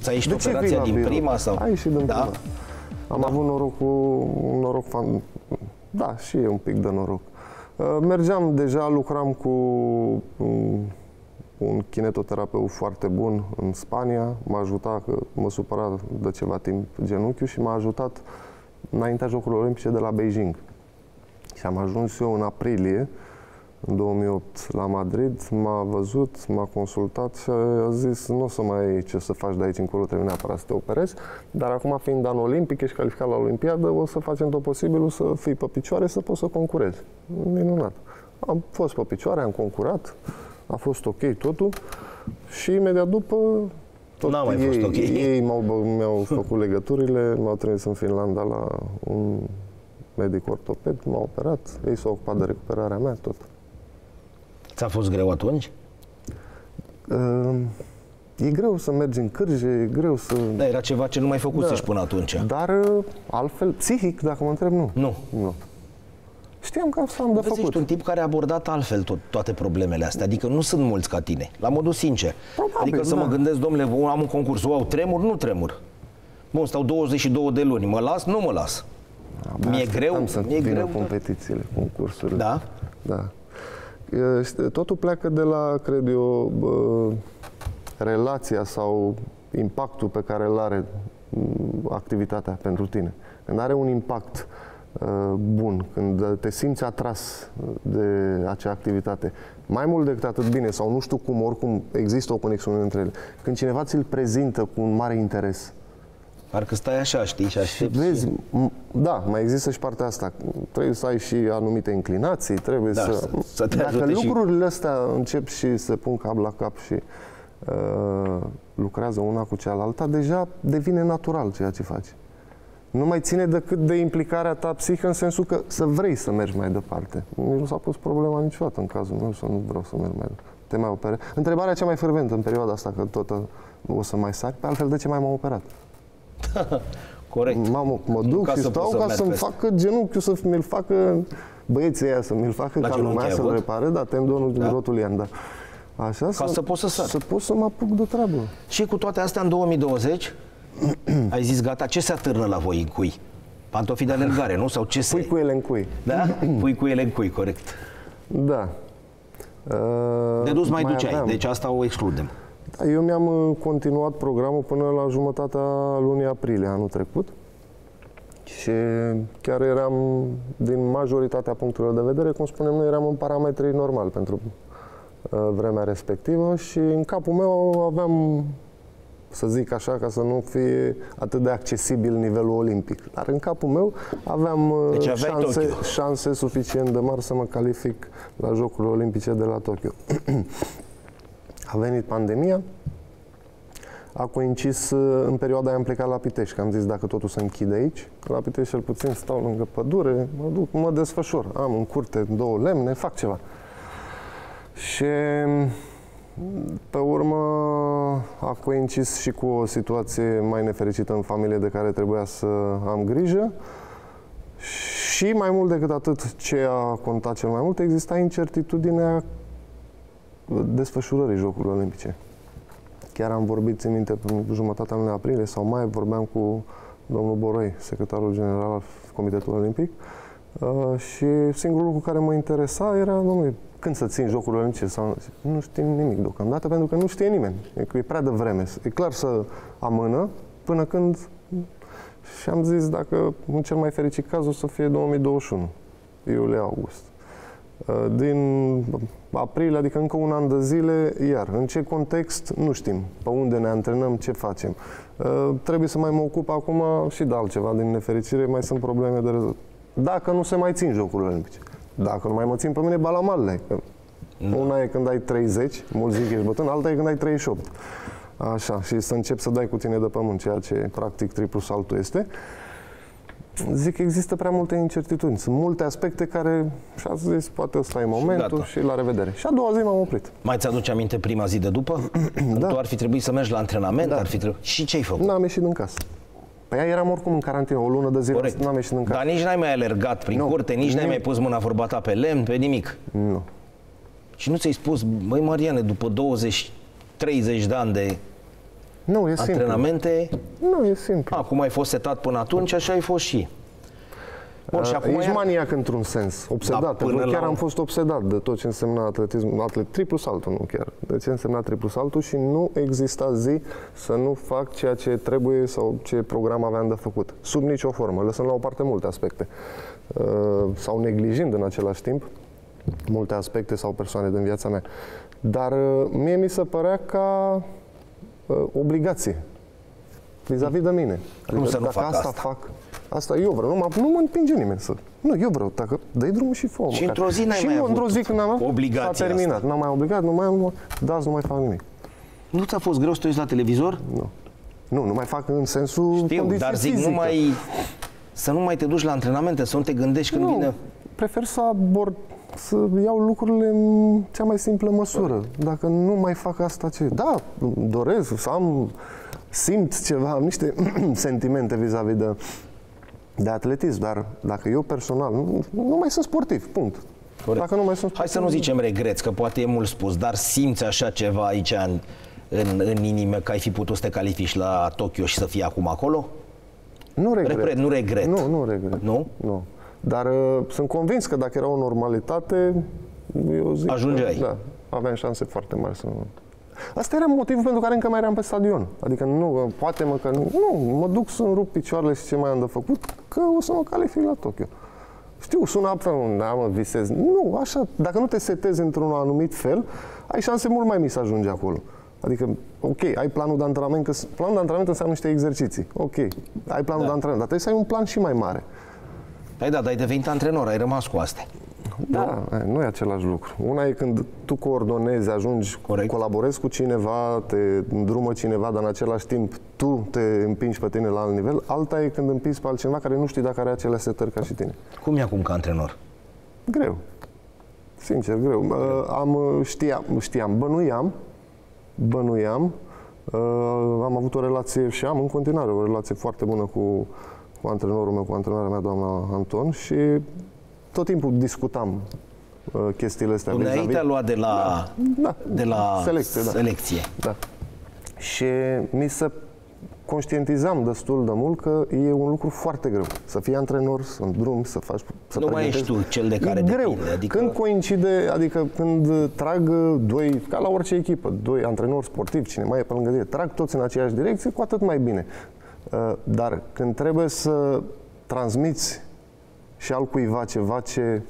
Ți-a ieșit operația din prima? Sau? A ieșit din prima. Am avut norocul, un noroc fan... Da, și e un pic de noroc. Mergeam deja, lucram cu un kinetoterapeut foarte bun în Spania. M-a ajutat, că mă supăra de ceva timp genunchiul, și m-a ajutat înaintea Jocurilor Olimpice de la Beijing. Și am ajuns eu în aprilie, în 2008, la Madrid. M-a văzut, m-a consultat și a zis: nu o să mai ai ce să faci de aici încolo, trebuie neapărat să te operezi, dar acum, fiind an olimpic, ești calificat la Olimpiadă, o să facem tot posibilul să fii pe picioare, să poți să concurezi. Minunat. Am fost pe picioare, am concurat, a fost ok totul și imediat după tot n-a mai fost ok. Ei mi-au făcut legăturile, m-au trimis în Finlanda la un medic ortoped, m-au operat, ei s-au ocupat de recuperarea mea, tot. Ți-a fost greu atunci? E greu să mergi în cârje, e greu să... Da, era ceva ce nu mai făcusești până atunci. Dar altfel, psihic, dacă mă întreb, nu. Nu. Știam că asta am de făcut. Ești un tip care a abordat altfel toate problemele astea. Adică nu sunt mulți ca tine, la modul sincer. Probabil, adică să mă gândesc, domnule, am un concurs, wow, tremur, nu tremur. Bun, stau 22 de luni, mă las, nu mă las. Mi-e greu, mi-e greu. Competițiile, concursurile. Da? Da. Totul pleacă de la, cred eu, relația sau impactul pe care îl are activitatea pentru tine. Când are un impact bun, când te simți atras de acea activitate, mai mult decât atât, bine sau nu știu cum, oricum există o conexiune între ele. Când cineva ți-l prezintă cu un mare interes, parcă stai așa, știi, și aștepți. Vezi, da, mai există și partea asta. Trebuie să ai și anumite inclinații, trebuie să te ajute. Dacă lucrurile astea încep și se pun cap la cap și lucrează una cu cealaltă, deja devine natural ceea ce faci. Nu mai ține decât de implicarea ta psihică, în sensul că să vrei să mergi mai departe. Nu s-a pus problema niciodată în cazul meu să nu vreau să merg mai departe. Te mai opere. Întrebarea cea mai ferventă în perioada asta, că tot o să mai sari, pe altfel de ce mai m-am operat? Corect. Mamă, mă duc ca și stau ca să-mi facă genunchiul, să mi-l facă băieții aia, să mi-l facă ca lumea să-l repare, dar tendonul din rotul i-am dat. Așa, ca să pot să sar. Să pot să mă apuc de treabă. Și cu toate astea, în 2020, ai zis gata, ce se atârnă la voi în cui? Pantofi de alergare, nu? Sau ce se... Pui cu ele în cui. Da? Pui cu ele în cui, corect. Da. De dus mai duceai, deci asta o excludem. Eu mi-am continuat programul până la jumătatea lunii aprilie anul trecut și chiar eram, din majoritatea punctelor de vedere, cum spunem noi, eram în parametrii normali pentru vremea respectivă și în capul meu aveam, să zic așa, ca să nu fie atât de accesibil nivelul olimpic, dar în capul meu aveam șanse suficient de mari să mă calific la Jocurile Olimpice de la Tokyo. A venit pandemia, a coincis în perioada aia am plecat la Pitești, că am zis dacă totul se închide aici, la Pitești cel puțin stau lângă pădure, mă duc, mă desfășor, am în curte două lemne, fac ceva. Și pe urmă a coincis și cu o situație mai nefericită în familie de care trebuia să am grijă. Și mai mult decât atât, ce a contat cel mai mult, exista incertitudinea desfășurării Jocurilor Olimpice. Chiar am vorbit, țin minte, în jumătatea lunii aprilie sau mai vorbeam cu domnul Borăi, secretarul general al Comitetului Olimpic, și singurul lucru care mă interesa era, domnule, când să țin Jocurile Olimpice? Sau... Nu știm nimic deocamdată, pentru că nu știe nimeni. E prea devreme. E clar să amână până când... Și am zis, dacă în cel mai fericit caz o să fie 2021, iulie-august. Din aprilie, adică încă un an de zile, iar în ce context, nu știm pe unde ne antrenăm, ce facem. Trebuie să mai mă ocup acum și de altceva, din nefericire, mai sunt probleme de rezolvat. Dacă nu se mai țin Jocurile Olimpice, dacă nu mai mă țin pe mine balamalele, că una e când ai 30, mulți zic ești bătân, alta e când ai 38. Așa, și să începi să dai cu tine de pământ, ceea ce practic triplu saltul este. Zic, există prea multe incertitudini. Sunt multe aspecte care, și-a zis, poate ăsta e momentul și la revedere. Și a doua zi m-am oprit. Mai ți-aduce aminte prima zi de după? Da. Tu ar fi trebuit să mergi la antrenament, ar fi trebuit... Și ce-ai făcut? N-am ieșit din casă. Păi eram oricum în carantină, o lună de zile n-am ieșit din casă. Dar nici n-ai mai alergat prin curte, nici n-ai mai pus mâna vorbata pe lemn, pe nimic. Nu. Și nu ți-ai spus, băi Mariane, după 20-30 de ani de Nu, e antrenamente? Simplu. Nu, e simplu. A, cum ai fost setat până atunci, așa ai fost și. Bun, și acum ești maniac într-un sens, obsedat. Da, chiar am fost obsedat de tot ce însemna atletism, triplu saltul, nu chiar, de ce însemna triplu saltul și nu exista zi să nu fac ceea ce trebuie sau ce program aveam de făcut. Sub nicio formă, lăsând la o parte multe aspecte. Sau neglijind în același timp multe aspecte sau persoane din viața mea. Dar mie mi se părea ca obligație vis-a-vis de mine. Adică, să nu dacă fac asta fac... Asta eu vreau, nu mă împinge nimeni să... Nu, eu vreau, dacă dai drumul și fă-o. Și într-o zi n-ai mai avut obligația asta. S-a terminat, n-am mai obligat, nu mai fac nimic. Nu ți-a fost greu să te uiți la televizor? Nu. Nu, nu mai fac în sensul condiției fizice. Dar zic, să nu mai te duci la antrenamente, să nu te gândești când vine... Prefer să abord, să iau lucrurile în cea mai simplă măsură. Dacă nu mai fac asta, ce... Da, doresc să am... Simt ceva, am niște sentimente vis-a-vis de atletism, dar dacă eu personal nu mai sunt sportiv, punct. Corect. Dacă nu mai sunt sportiv, hai să nu zicem regreți, că poate e mult spus, dar simți așa ceva aici în inimă că ai fi putut să te califici la Tokyo și să fii acum acolo? Nu regret. Nu regret. Nu? Nu. Dar sunt convins că dacă era o normalitate, eu zic ajungeai. Da, aveam șanse foarte mari să nu... Asta era motivul pentru care încă mai eram pe stadion. Adică nu, poate mă că nu, mă duc să-mi rup picioarele și ce mai am de făcut, că o să mă calific la Tokyo. Știu, sună altfel, da, mă visez. Nu, așa, dacă nu te setezi într-un anumit fel, ai șanse mult mai mici să ajungi acolo. Adică, ok, ai planul de antrenament, că planul de antrenament înseamnă niște exerciții. Ok, ai planul de antrenament, dar trebuie să ai un plan și mai mare. Păi da, dar ai devenit antrenor, ai rămas cu astea. Da, nu e același lucru. Una e când tu coordonezi, ajungi, colaborezi cu cineva, te îndrumă cineva, dar în același timp tu te împingi pe tine la alt nivel. Alta e când împingi pe altcineva care nu știi dacă are acele setări ca și tine. Cum e acum ca antrenor? Greu. Sincer, greu. Bănuiam. Am avut o relație și am în continuare o relație foarte bună cu antrenorul meu, cu antrenoarea mea, doamna Anton, și... Tot timpul discutam chestiile astea. Dumnezeu te-a luat de la, selecție. Da. Și mi se conștientizam destul de mult că e un lucru foarte greu. Să fii antrenor, să îndrumi, să faci... Să nu mai ești tu cel de care depinde. Greu. Adică... Când coincide, adică când trag doi, ca la orice echipă, doi antrenori sportivi, cine mai e pe lângă tine, trag toți în aceeași direcție, cu atât mai bine. Dar când trebuie să transmiți și altcuiva ceva ce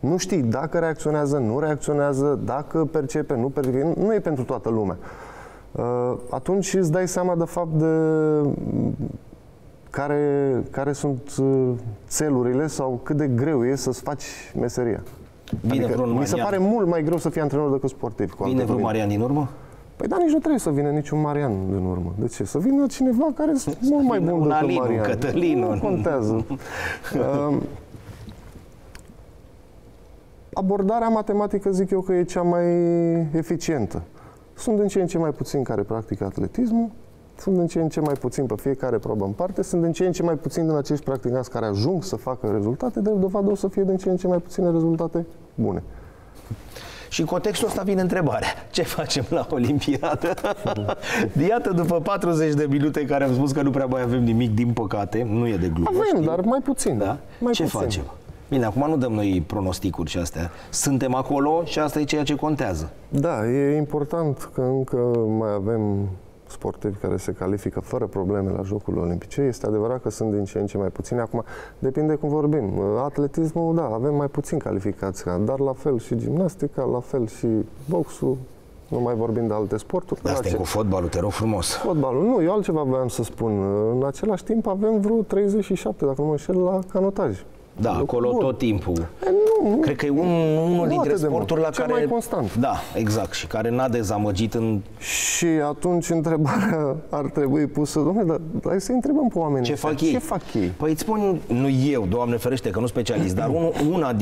nu știi dacă reacționează, nu reacționează, dacă percepe, nu percepe, nu e pentru toată lumea. Atunci îți dai seama de fapt de care sunt țelurile sau cât de greu e să-ți faci meseria. Vine adică, mi se pare mult mai greu să fii antrenor decât sportiv. Vine vreun Marian din urmă? Păi da, nici nu trebuie să vină niciun Marian din urmă. De ce? Să vină cineva care este mult mai bun decât Alin, Marian. Cătălin, nu contează. Abordarea matematică, zic eu, că e cea mai eficientă. Sunt din ce în ce mai puțini care practică atletismul, sunt din ce în ce mai puțini pe fiecare probă în parte, sunt din ce în ce mai puțini din acești practicanți care ajung să facă rezultate, de dovadă o să fie din ce în ce mai puține rezultate bune. Și în contextul ăsta vine întrebarea. Ce facem la Olimpiadă? Iată, după 40 de minute care am spus că nu prea mai avem nimic, din păcate, nu e de glumă. Avem, știi? Dar mai puțin. Da? Mai ce puțin. Facem? Bine, acum nu dăm noi pronosticuri și astea. Suntem acolo și asta e ceea ce contează. Da, e important că încă mai avem sportivi care se califică fără probleme la Jocurile Olimpice. Este adevărat că sunt din ce în ce mai puțini. Acum, depinde cum vorbim. Atletismul, da, avem mai puțin calificați, dar la fel și gimnastica, la fel și boxul, nu mai vorbim de alte sporturi. Dar suntem cu fotbalul, te rog frumos. Fotbalul, nu, eu altceva voiam să spun. În același timp avem vreo 37, dacă nu mă înșel, la canotaj. Da, acolo tot timpul. Cred că e unul dintre sporturi la care... mai constant. Da, exact. Și care n-a dezamăgit în... Și atunci întrebarea ar trebui pusă, dom'le, dar hai să întrebăm pe oamenii. Ce fac ei? Ce fac ei? Păi îți spun, nu eu, Doamne ferește, că nu specialist, dar una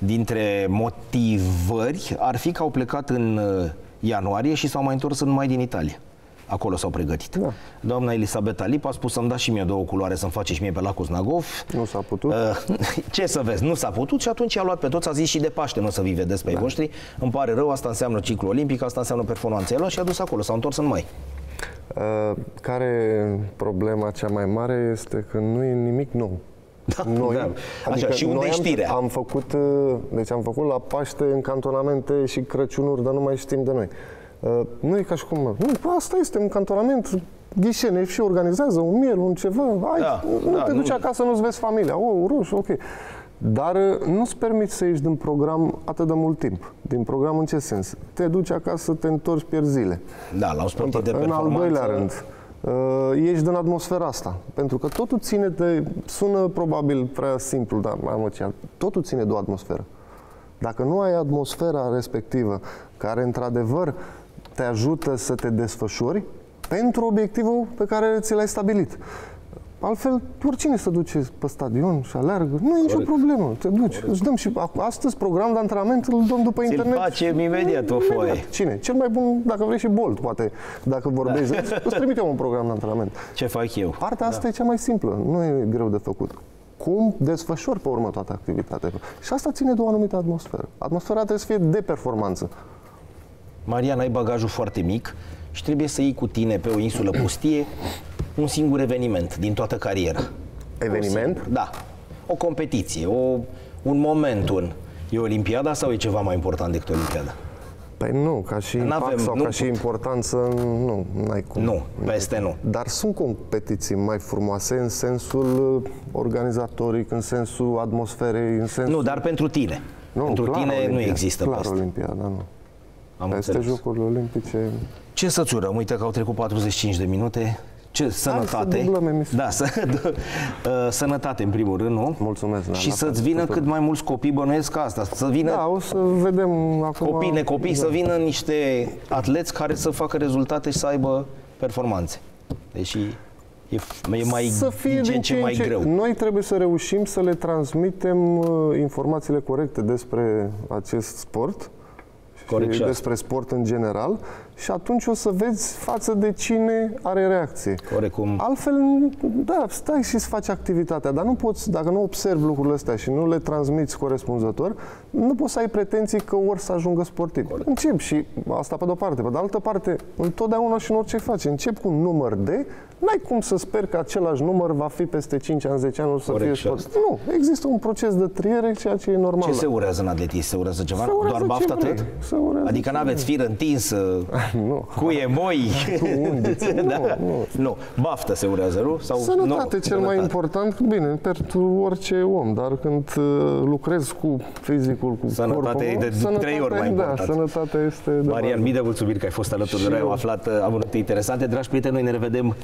dintre motivări ar fi că au plecat în ianuarie și s-au mai întors în mai din Italia. Acolo s-au pregătit. Da. Doamna Elisabeta Lipa a spus să-mi dați și mie două culoare, să-mi faceți și mie pe lacul Znagov. Nu s-a putut. Ce să vezi, nu s-a putut și atunci i-a luat pe toți, a zis și de Paște nu o să vi vedeți pe ei voștri. Îmi pare rău, asta înseamnă ciclu olimpic, asta înseamnă performanțele și a dus acolo, s-au întors în mai. Care problema cea mai mare este că nu e nimic nou. Da, noi, da. Adică așa, și unde știrea? Am făcut la Paște în cantonamente și Crăciunuri, dar nu mai știm de noi. Nu e ca și cum, nu, asta este un cantonament, ghișene și organizează un miel, un ceva, ai, da, nu te duci acasă, nu-ți vezi familia, o, roș, ok. Dar nu-ți permiți să ieși din program atât de mult timp. Din program în ce sens? Te duci acasă, te întorci, pierzi zile. Da, la un sport de performanță. În al doilea rând, ieși din atmosfera asta. Pentru că totul ține de... Sună probabil prea simplu, dar totul ține de o atmosferă. Dacă nu ai atmosfera respectivă, care într-adevăr te ajută să te desfășori pentru obiectivul pe care ți l-ai stabilit. Altfel, oricine se duce pe stadion și aleargă, nu e nicio problemă, te duci. Îți dăm și astăzi program de antrenament, îl dăm după internet. Îl facem imediat o foaie. Cine? Cel mai bun, dacă vrei, și Bolt, poate, dacă vorbești. Da. Îți trimite un program de antrenament. Ce fac eu? Partea asta e cea mai simplă, nu e greu de făcut. Cum desfășori pe urmă toată activitatea? Și asta ține de o anumită atmosferă. Atmosfera trebuie să fie de performanță. Marian, ai bagajul foarte mic și trebuie să iei cu tine pe o insulă pustie un singur eveniment din toată cariera. Eveniment? Da. O competiție, un moment, e Olimpiada sau e ceva mai important decât Olimpiada? Păi nu, ca și impact sau ca și importanță, nu, n-ai cum. Nu, peste nu. Dar sunt competiții mai frumoase în sensul organizatoric, în sensul atmosferei, în sensul... Nu, dar pentru tine. Nu, pentru tine nu există pe asta. Clar Olimpiada, nu. Peste Jocurile Olimpice... Ce să-ți urăm? Uite că au trecut 45 de minute... Ce sănătate. Hai să dublăm emisiunea. Da, sănătate în primul rând, nu? Mulțumesc. Da, și să-ți vină cât mai mulți copii, bănuiesc asta. Să vină. Da, o să vedem acum. Copii, să vină niște atleți care să facă rezultate și să aibă performanțe. Deși e mai greu. Noi trebuie să reușim să le transmitem informațiile corecte despre acest sport. Și despre sport în general, și atunci o să vezi față de cine are reacție. Orecum. Altfel, da, stai și îți faci activitatea, dar nu poți, dacă nu observi lucrurile astea și nu le transmiți corespunzător, nu poți să ai pretenții că ori să ajungă sportiv. Corect. Încep și asta pe de-o parte, pe de altă parte, întotdeauna și în orice faci, încep cu un număr de, n-ai cum să sper că același număr va fi peste 5 ani, 10 ani, o să fie sportiv. Nu, există un proces de triere, ceea ce e normal. Ce se urează în atletism? Se urează ceva? Doar baftă atât? Adică n-aveți fir întinsă, cuie moi, nu, baftă se urează, nu? Sau sănătate, cel mai important, bine, pentru orice om, dar când lucrezi cu fizicul, cu sănătatea e de 3 ori mai important. Da, sănătatea este... Marian, mii de mulțumiri că ai fost alături de noi, am aflat amănunte interesante. Dragi prieteni, noi ne revedem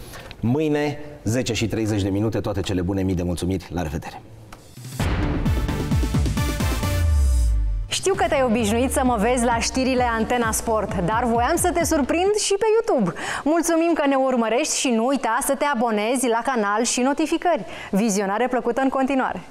mâine, 10:30, toate cele bune, mii de mulțumiri, la revedere! Știu că te-ai obișnuit să mă vezi la știrile Antena Sport, dar voiam să te surprind și pe YouTube. Mulțumim că ne urmărești și nu uita să te abonezi la canal și notificări. Vizionare plăcută în continuare!